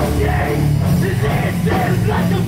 Hey, the devil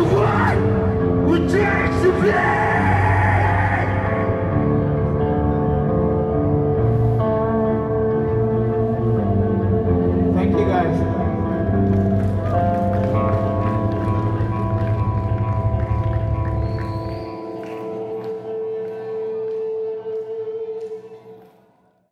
won! We dare to play!